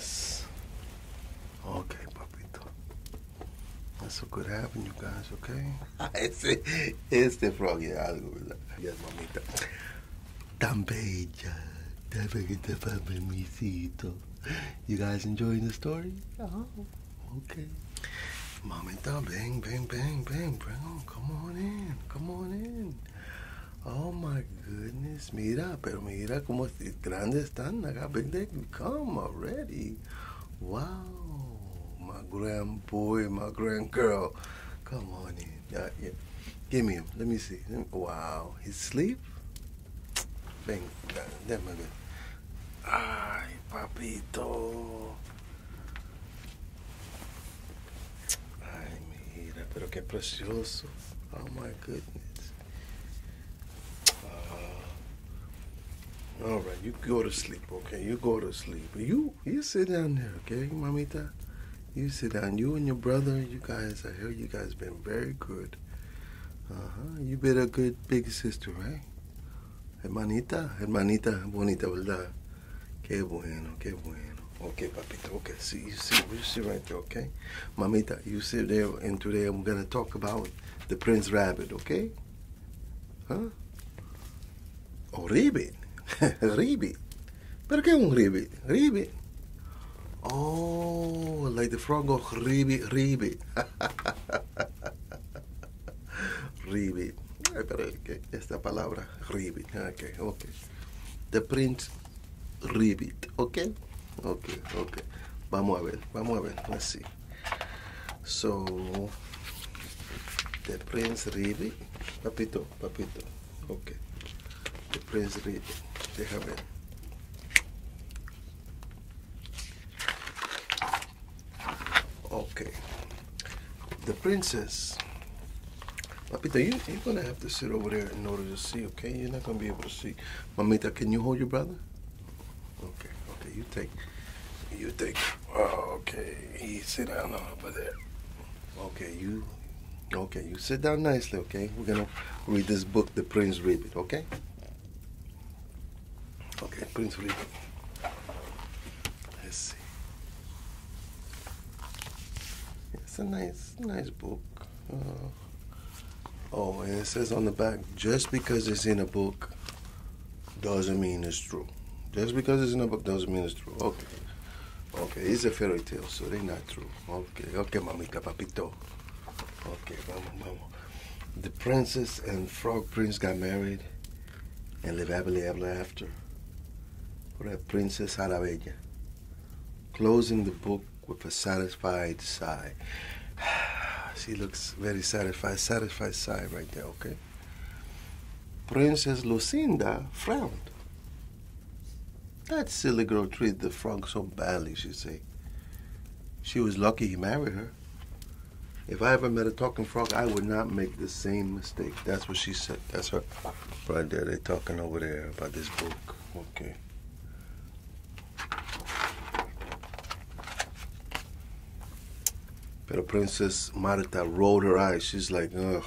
Yes. Okay, papito. That's so good having you guys, okay? Este frog es algo, ¿verdad? Yes, mamita. Tan bella. Tan bella, papito. You guys enjoying the story? Oh. Okay. Mamita, bang, bang, bang, bang, bring on. Come on in. Come on in. Oh my goodness, mira, pero mira como grandes están acá. Big they can come already. Wow, my grand boy, my grand girl. Come on in. Yeah. Give me him. Let me see. Wow, he's asleep? Bang, that's my good. Ay, papito. Ay, mira, pero qué precioso. Oh my goodness. All right, you go to sleep, okay? You go to sleep. You sit down there, okay, mamita? You sit down. You and your brother, you guys, I hear you guys been very good. You been a good big sister, right? Hermanita bonita, ¿verdad? Qué bueno. Okay, papito, okay. See, you sit right there, okay? Mamita, you sit there, and today I'm going to talk about the Prince Rabbit, okay? Huh? Oh, Ribbit. Ribbit. ¿Pero qué es un ribbit? Ribbit. Oh, like the frog goes ribbit, ribbit. Ribbit. Ay, pero esta palabra, ribbit. Okay. The Prince Ribbit, okay. Vamos a ver. Let's see. So, the Prince Ribbit. Papito. Okay. The Prince Ribbit. Déjame ver. Okay. The princess. Papito, you're going to have to sit over there in order to see, okay? You're not going to be able to see. Mamita, can you hold your brother? Okay. You take. Oh, okay. He sit down over there. Okay, you sit down nicely, okay? We're going to read this book, The Prince Ribbit, okay? Okay, Prince Ribbit. Let's see. It's a nice book. And it says on the back, just because it's in a book doesn't mean it's true. Okay. Okay, it's a fairy tale, so they're not true. Okay, mamita, papito. Okay, vamos. The princess and frog prince got married and live happily ever after. Princess Arabella, closing the book with a satisfied sigh. She looks very satisfied sigh right there, okay? Princess Lucinda frowned. That silly girl treated the frog so badly, she said. She was lucky he married her. If I ever met a talking frog, I would not make the same mistake. That's what she said. That's her. Right there, they're talking over there about this book. Okay. But Princess Martha rolled her eyes. She's like, ugh.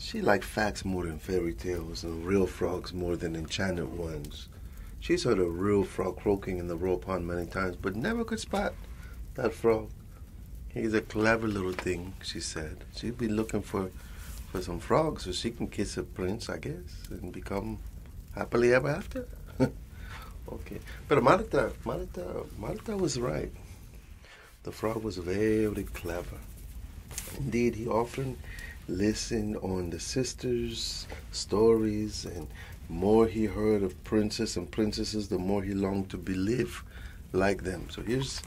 She liked facts more than fairy tales and real frogs more than enchanted ones. She's heard a real frog croaking in the royal pond many times, but never could spot that frog. He's a clever little thing, she said. She'd been looking for some frogs so she can kiss a prince, I guess, and become happily ever after. Okay. But Martha was right. The frog was very clever. Indeed, he often listened on the sisters' stories, and the more he heard of princes and princesses, the more he longed to live like them. So here's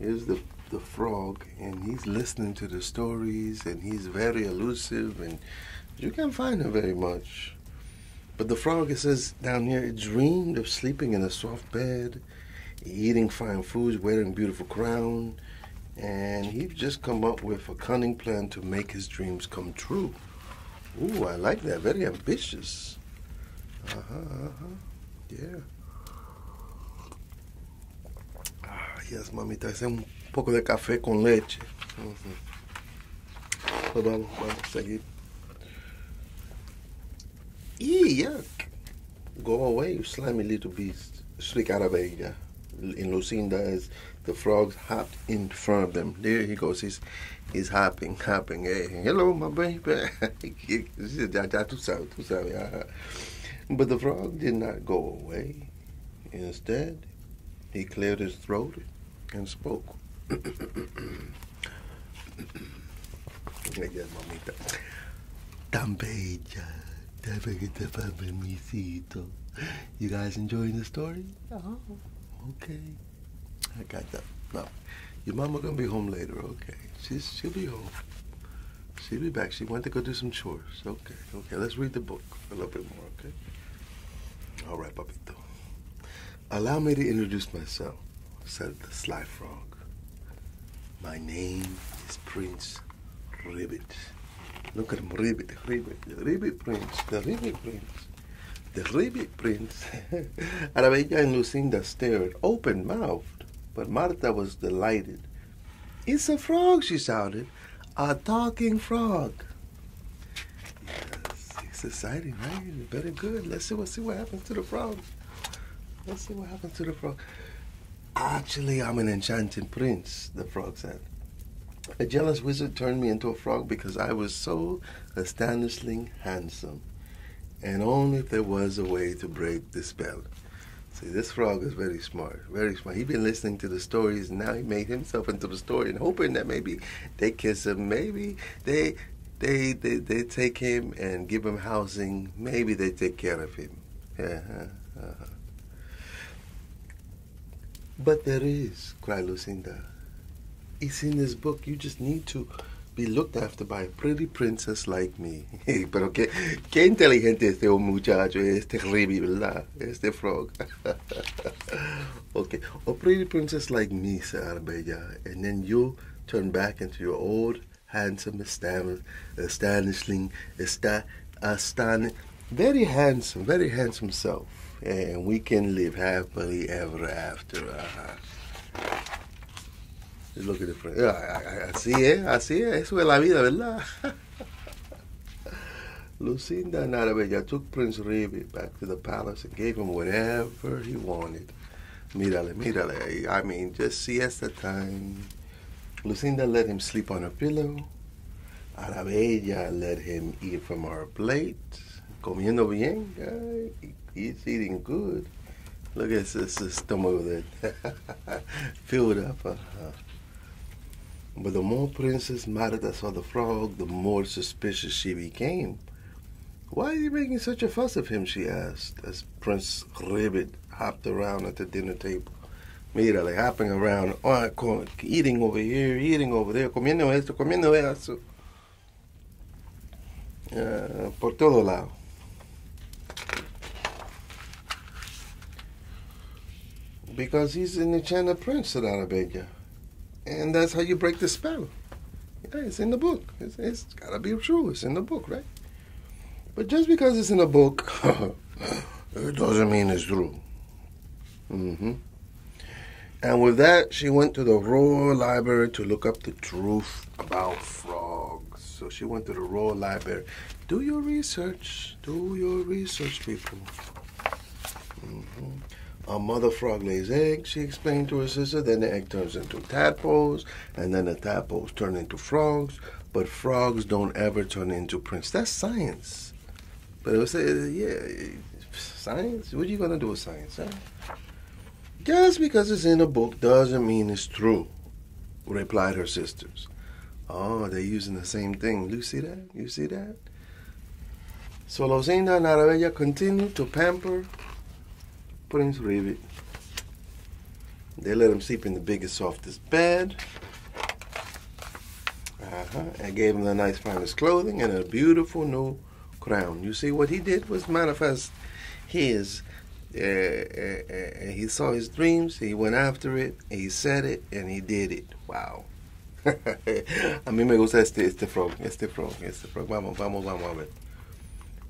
the frog, and he's listening to the stories, and he's very elusive, and you can't find him very much. But the frog, it says down here, it dreamed of sleeping in a soft bed, eating fine foods, wearing a beautiful crown, and he'd just come up with a cunning plan to make his dreams come true. Ooh, I like that. Very ambitious. Yeah. Ah, yes, mamita. Hace un poco de café con leche. Pues vamos a seguir. Yuck. Go away, you slimy little beast, shrieked Arabella. in Lucinda as the frogs hopped in front of them. There he goes. He's hopping, hopping. Hey, hello, my baby. But the frog did not go away. Instead, he cleared his throat and spoke. Tan bella, tan bella, permisito. You guys enjoying the story? Oh, okay. I got that. No, your mama gonna be home later. Okay, she'll be home. She'll be back. She went to go do some chores. Okay, okay. Let's read the book a little bit more. Okay. All right, papito. Allow me to introduce myself," said the sly frog. "My name is Prince Ribbit. Look at him, Ribbit, Ribbit, the Ribbit Prince, the Ribbit Prince, the Ribbit Prince." Arabella and Lucinda stared, open-mouthed, but Martha was delighted. "It's a frog," she shouted, "a talking frog." Yes, it's exciting, right? Very good. Let's see what happens to the frog. Let's see what happens to the frog. "Actually, I'm an enchanted prince," the frog said. "A jealous wizard turned me into a frog because I was so astonishingly handsome. And only if there was a way to break the spell." See, this frog is very smart, very smart. He's been listening to the stories, and now he made himself into the story and hoping that maybe they kiss him, maybe they take him and give him housing, maybe they take care of him. Yeah. "But there is," cried Lucinda. "It's in this book. You just need to be looked after by a pretty princess like me." Pero qué inteligente este muchacho, este ribi, ¿verdad? Este frog. Okay. "A pretty princess like me," said Arbella, "and then you'll turn back into your old, handsome, very handsome self. And we can live happily ever after." Look at the frog. Así es, eso es la vida, ¿verdad? Lucinda and Arabella took Prince Ribbit back to the palace and gave him whatever he wanted. Mírale, mírale. I mean, just siesta time. Lucinda let him sleep on her pillow. Arabella let him eat from her plate. Comiendo bien, guy. He's eating good. Look at his stomach that filled up. But the more Princess Martha saw the frog, the more suspicious she became. "Why are you making such a fuss of him?" she asked, as Prince Ribbit hopped around at the dinner table. Mira, like hopping around, eating over here, eating over there, comiendo esto, comiendo eso. Por todo lado. "Because he's an enchanted prince," said Arabella. "And that's how you break the spell. Yeah, it's in the book. It's got to be true. It's in the book, right? But just because it's in a book, it doesn't mean it's true." And with that, she went to the Royal Library to look up the truth about frogs. So she went to the Royal Library. Do your research. Do your research, people. "A mother frog lays eggs," she explained to her sister. "Then the egg turns into tadpoles, and then the tadpoles turn into frogs. But frogs don't ever turn into princes." That's science. But it was, science? What are you going to do with science, huh? "Just because it's in a book doesn't mean it's true," replied her sisters. Oh, they're using the same thing. Do you see that? You see that? So Lucinda and Arabella continued to pamper Prince Ribbit. They let him sleep in the biggest, softest bed, and gave him the nice, finest clothing and a beautiful new crown. You see, what he did was manifest his. He saw his dreams. He went after it. He said it, and he did it. Wow. A mí me gusta este frog. Vamos a ver.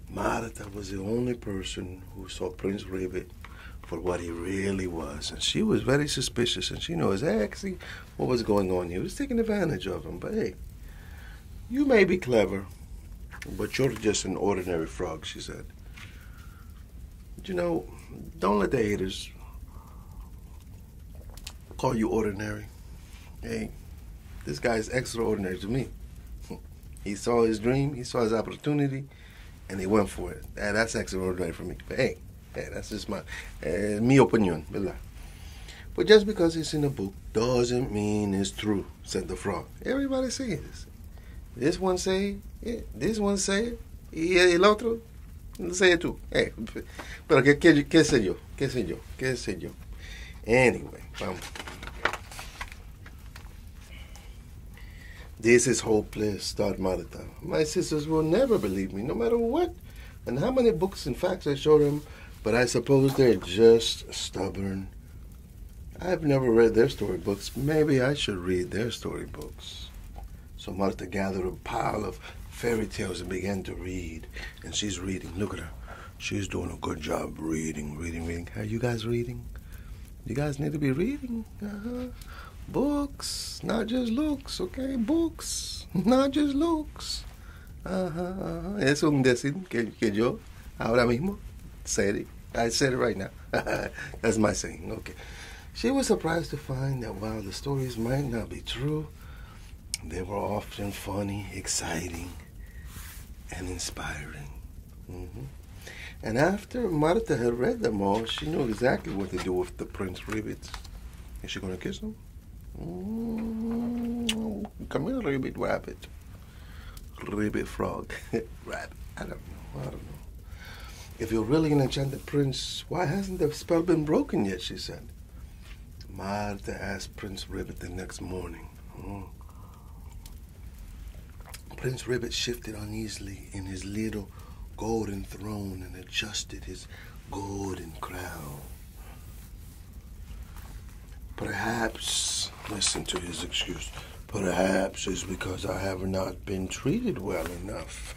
Martha was the only person who saw Prince Ribbit for what he really was, and she was very suspicious, and she knows exactly what was going on here. He was taking advantage of him, but hey, you may be clever, but you're just an ordinary frog, she said. "But you know, don't let the haters call you ordinary. Hey, this guy is extraordinary to me. He saw his dream, he saw his opportunity, and he went for it. And that's extraordinary for me. But hey, that's just my opinion. But just because it's in a book doesn't mean it's true, said the frog. Everybody say this. This one say it, this one say it, y el otro say it too. Hey, pero qué sé yo, qué sé yo, qué sé yo. Anyway, vamos. This is hopeless, thought Martha. My sisters will never believe me, no matter what, and how many books and facts I show them, but I suppose they're just stubborn. I've never read their storybooks. Maybe I should read their storybooks. So Martha gathered a pile of fairy tales and began to read. And she's reading. Look at her. She's doing a good job reading, reading, reading. Are you guys reading? You guys need to be reading. Uh-huh. Books, not just looks, okay? Books, not just looks. Uh-huh, uh-huh. Es un decir que yo ahora mismo said it. I said it right now. That's my saying, okay. She was surprised to find that while the stories might not be true, they were often funny, exciting, and inspiring. Mm-hmm. And after Martha had read them all, she knew exactly what to do with the Prince Ribbit. Is she going to kiss him? Mm-hmm. Come here, Ribbit Rabbit. Ribbit Frog. Rabbit. I don't know. If you're really an enchanted prince, why hasn't the spell been broken yet, she said. Martha asked Prince Ribbit the next morning. Oh. Prince Ribbit shifted uneasily in his little golden throne and adjusted his golden crown. Perhaps, listen to his excuse, perhaps it's because I have not been treated well enough.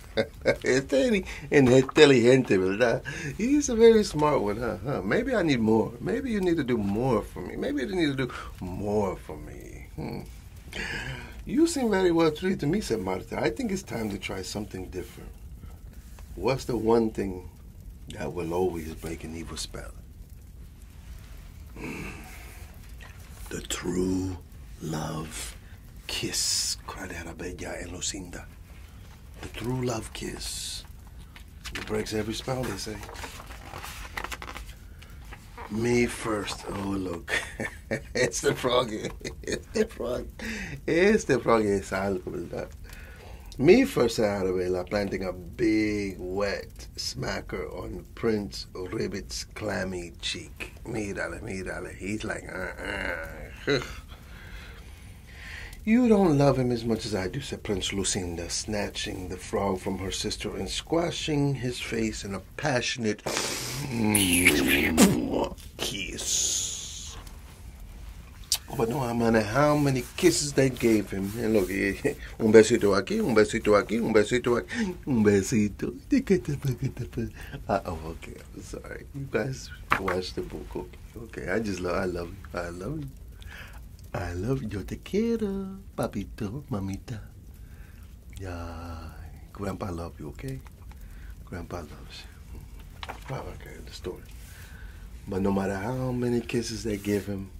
Inteligente, ¿verdad? He's a very smart one, huh? Maybe I need more. Maybe you need to do more for me. Maybe you need to do more for me. Hmm. You seem very well treated to me, said Martha. I think it's time to try something different. What's the one thing that will always break an evil spell? Mm. The true love kiss, cried Arabella and Lucinda. The true love kiss. It breaks every spell, they say. Me first. Oh, look. It's the frog. It's the frog. It's the frog. It's algo, ¿verdad? Me first, said Arabella, planting a big, wet smacker on Prince Ribbit's clammy cheek. Mírale, mírale. He's like, You don't love him as much as I do, said Prince Lucinda, snatching the frog from her sister and squashing his face in a passionate kiss. But no matter how many kisses they gave him, and look, un besito aquí, un besito aquí, un besito aquí, un besito. Uh-oh, okay, I'm sorry. You guys watch the book, okay. Okay, I love you. I love you. Yo te quiero, papito, mamita. Yeah, Grandpa loves you, okay? Grandpa loves you. Wow, okay, the story. But no matter how many kisses they give him,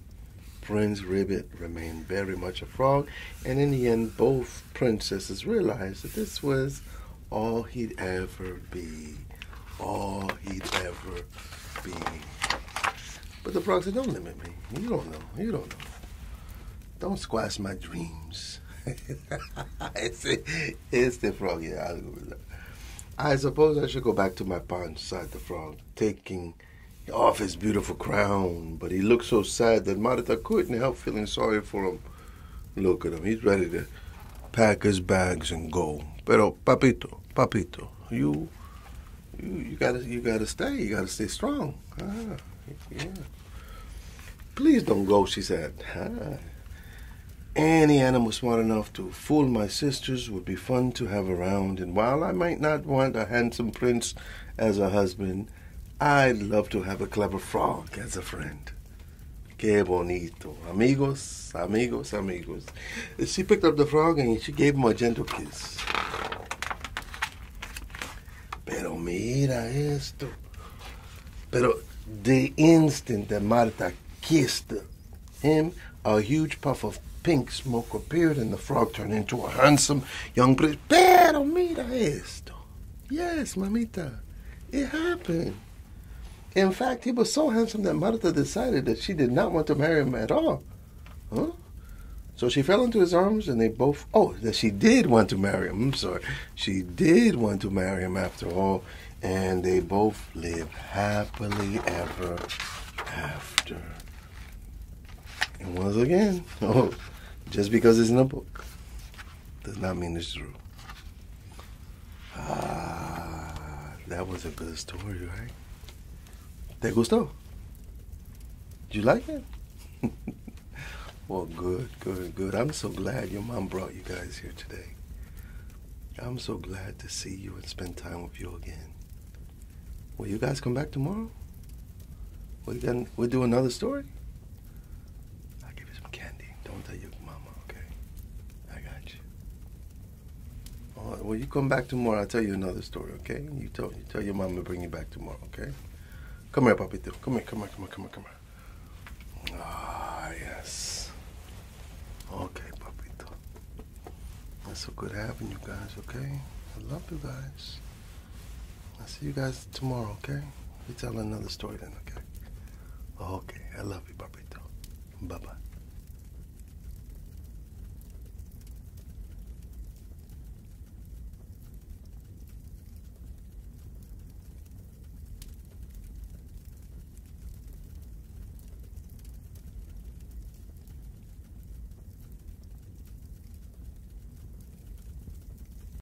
Prince Ribbit remained very much a frog, and in the end, both princesses realized that this was all he'd ever be. All he'd ever be. But the frog said, don't limit me. You don't know. You don't know. Don't squash my dreams. It's the frog, yeah. I suppose I should go back to my pond, sighed the frog, taking off his beautiful crown. But he looked so sad that Martha couldn't help feeling sorry for him. Look at him. He's ready to pack his bags and go. Pero, papito, you gotta stay. You gotta stay strong. Ah, yeah. Please don't go, she said. Ah. Any animal smart enough to fool my sisters would be fun to have around, and while I might not want a handsome prince as a husband, I'd love to have a clever frog as a friend. Que bonito. Amigos, amigos, amigos. She picked up the frog and she gave him a gentle kiss. Pero mira esto. Pero the instant that Martha kissed him, a huge puff of pink smoke appeared, and the frog turned into a handsome young prince. Pero mira esto. Yes, mamita, it happened. In fact, he was so handsome that Martha decided that she did not want to marry him at all. Huh? So she fell into his arms, and they both... Oh, that she did want to marry him. I'm sorry. She did want to marry him after all. And they both lived happily ever after. And once again, oh, just because it's in a book does not mean it's true. Ah, that was a good story, right? ¿Te gustó? Did you like it? Well, good, good, good. I'm so glad your mom brought you guys here today. I'm so glad to see you and spend time with you again. Will you guys come back tomorrow? We'll do another story? I'll give you some candy. Don't tell your mama, okay? I got you. Oh, will you come back tomorrow? I'll tell you another story, okay? You tell your mama to bring you back tomorrow, okay? Come here, Papito. Come here. Ah, yes. Okay, Papito. That's so good having you guys, okay? I love you guys. I'll see you guys tomorrow, okay? We tell another story then, okay? Okay, I love you, Papito. Bye-bye.